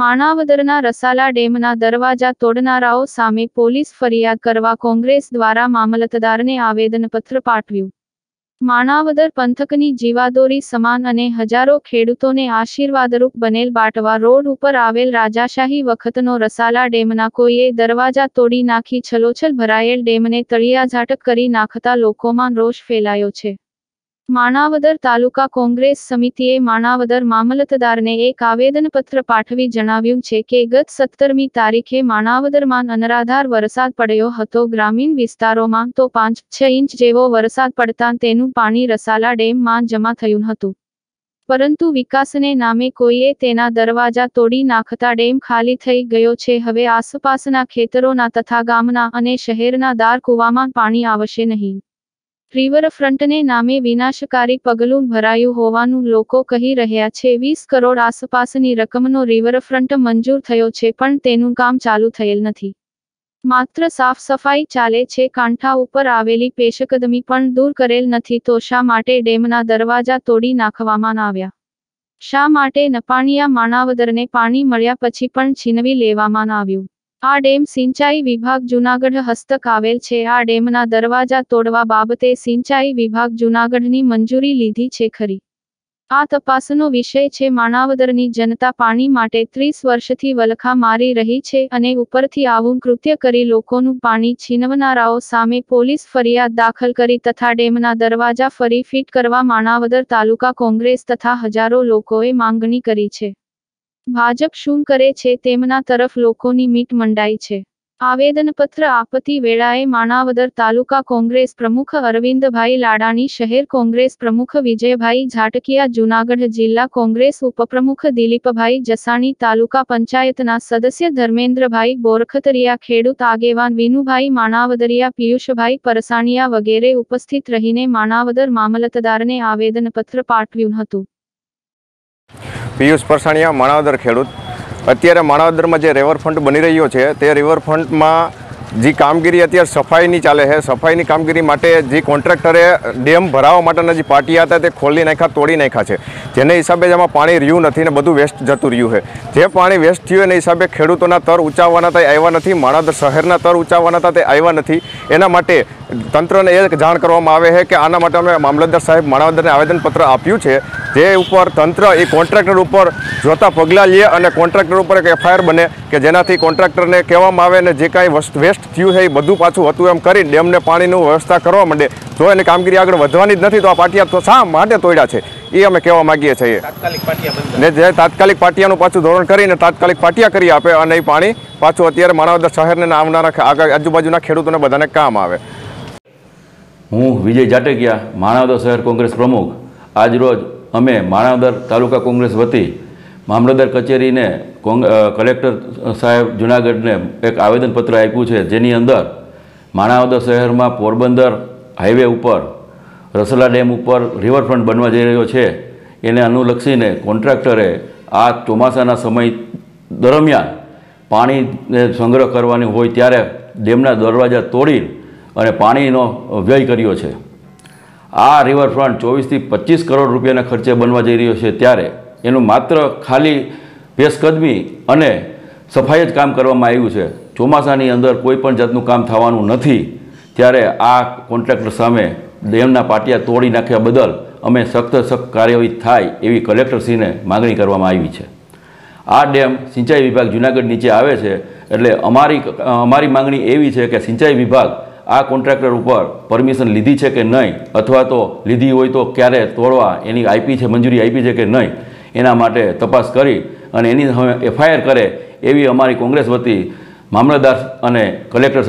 માણાવદરના રસાલા ડેમના દરવાજા તોડનારાઓ સામે પોલીસ ફરિયાદ કરવા કોંગ્રેસ દ્વારા મામલતદારને આવેદનપત્ર પાઠવ્યું। માણાવદર પંથકની જીવાદોરી સમાન અને હજારો ખેડૂતોને આશીર્વાદરૂપ બનેલ બાટવા રોડ ઉપર આવેલ રાજાશાહી વખતનો રસાલા ડેમના કોઈએ દરવાજા તોડી નાખી છલોછલ ભરાયેલ ડેમને તળિયાઝાટક કરી નાખતા લોકોમાં રોષ ફેલાયો છે। માણાવદર તાલુકા કોંગ્રેસ સમિતિએ માણાવદર મામલતદારને એક આવેદનપત્ર પાઠવી જણાવ્યું છે કે ગત 17મી તારીખે માણાવદરમાં અનરાધાર વરસાદ પડ્યો હતો। ગ્રામીણ વિસ્તારોમાં તો 5-6 ઇંચ જેવો વરસાદ પડતા તેનું પાણી રસાલા ડેમમાં જમા થયું હતું, પરંતુ વિકાસને નામે કોઈએ તેના દરવાજા તોડી નાખતા ડેમ ખાલી થઈ ગયો છે। હવે આસપાસના ખેતરોના તથા ગામના અને શહેરના દાર કૂવામાં પાણી આવશે નહીં। रिवरफ्रंट ने नामे विनाशकारी पगलू भरायु होवानु लोको कही रह्या छे। 20 करोड़ आसपासनी रकमनो रिवरफ्रंट मंजूर थयो छे, पण तेनु काम चालू थयेल नथी। मात्र साफ सफाई चाले छे। कांठा उपर आवेली पेशकदमी पण दूर करेल नथी, तो शा माटे डेमना दरवाजा तोड़ी नाखवामां आव्या? शा माटे नपाणिया माणावदरने पाणी मळ्या पछी पण छीनवी लेवामां आव्युं? आ डेम सिंचाई विभाग जुनागढ़ हस्तक आवेल छे। आ डेमना दरवाजा तोड़वा बाबते सिंचाई विभाग जुनागढ़नी मंजूरी लीधी छे खरी? आ तपासनो विषय छे। माणावदरनी जनता पाणी माटे 30 वर्षथी वलखा मारी रही छे अने उपरथी आवुं कृत्य करी लोकोनुं पाणी छीनवनाराओ सामे पोलीस फरियाद दाखल करी तथा डेमना दरवाजा फरी फीट करवा माणावदर तालुका कोंग्रेस तथा हजारो लोकोए मांगणी करी छे। भाजप शूं करे छे तेमना तरफ लोकोनी मीट मंडाई छे। आवेदनपत्र आपती वेळाए माणावदर तालुका कोंग्रेस प्रमुख अरविंद भाई लाडानी, शहर कोंग्रेस प्रमुख विजय भाई झाटकिया, जुनागढ़ जिला कोंग्रेस उपप्रमुख दिलीप भाई जसानी, तालुका पंचायतना सदस्य धर्मेंद्र भाई बोरखतरिया, खेडूत आगेवान विनु भाई माणावदरिया, पीयुसस परसाणिया वगैरे उपस्थित रहीने माणावदर मामलतदारने आवेदनपत्र पाठव्युं हतुं। पीयुसस परसाणिया, माणावदर खेडूत। अत्यारे माणावदरमां जे रिवरफ्रंट बनी रह्यो छे ते रिवरफ्रंटमां जी कामगीरी अत्यारे सफाईनी चाले छे, सफाईनी कामगीरी माटे जे कॉन्ट्रेक्टरे डेम भरावा माटेना जे पाटिया हता ते खोली नाख्या, तोड़ी नाख्या छे। जेने हिसाबे जेमां पाणी रह्युं नथी ने बधुं वेस्ट जतुं रह्युं छे। जे पाणी वेस्ट थयुं एना हिसाबे खेडूतोना तर ऊंचावाना ते आव्या नथी, माणावदर शहेरना तर ऊंचावाना ते आव्या नथी। एना माटे तंत्रने ए जाण करवामां आवे छे के आना माटे अमे मामलतदार साहेब माणावदरने आवेदनपत्र आप्युं छे। जे उपर तंत्र ए कॉन्ट्रेक्टर उपर जोता पगला लिए अने कॉन्ट्रेक्टर उपर एक एफआईआर बने के जेनाथी कॉन्ट्रेक्टर ने कहेवामां आवे ने जे काई वेस्ट थयुं छे ए बधुं पाछुं हतुं एम करी डेमने पाणीनी व्यवस्था करवा मांडे। जो एनी कामगीरी आगळ वधवानी ज नथी, तो आ पाटिया तो शा माटे तोड्या छे ए अमे कहेवा मांगीए छीए। तात्कालिक पाटिया बंद ने जे तात्कालिक पाटियानुं पाछुं धोरण करीने तात्कालिक पाटिया करी आपे अने ए पाणी पाछुं अत्यारे माणावदर शहेरने आवनारा आजुबाजुना खेडूतोने बधाने काम आवे। हूँ विजय झाटकिया, माणावदर शहर कोंग्रेस प्रमुख। आज रोज अमे माणावदर तालुका कोंग्रेस वती मामलतदार कचेरी ने कलेक्टर साहेब जूनागढ़ ने एक आवेदनपत्र आप्युं छे, जेनी अंदर माणावदर शहर में पोरबंदर हाईवे पर रसाला डेम पर रिवरफ्रंट बनवा जई रह्यो छे एने अनुलक्षीने कॉन्ट्राक्टरे आ चोमासाना समय दरमियान पाणी संग्रह करवानी होय त्यारे डेमना दरवाजा तोड़ी अने पाणीनो व्यय कर्यो छे। आ रिवरफ्रंट 24 થી 25 કરોડ રૂપિયાના ખર્ચે બનવા જઈ રહ્યો છે, ત્યારે એનું માત્ર ખાલી પેશકદમી અને સફાઈ જ કામ કરવામાં આવ્યું છે। ચોમાસાની અંદર કોઈ પણ જાતનું કામ થવાનું નથી, ત્યારે આ કોન્ટ્રાક્ટર સામે ડેમના પાટિયા તોડી નાખ્યા બદલ અમે સખ્ત સખ્ત કાર્યવાહી થાય એવી કલેક્ટરશ્રીને માગણી કરવામાં આવી છે। આ ડેમ સિંચાઈ વિભાગ જૂનાગઢ નીચે આવે છે, એટલે અમારી માગણી એવી છે કે સિંચાઈ વિભાગ आ कॉन्ट्राक्टर पर परमिशन लीधी है कि नहीं, अथवा तो लीधी हो तो क्यारे तोड़वा एनी आपी है, मंजूरी आपी है कि नहीं, एना माटे तपास करी एनी एफआईआर करे एवी अमारी कोंग्रेस वती मामलतदार अने कलेक्टर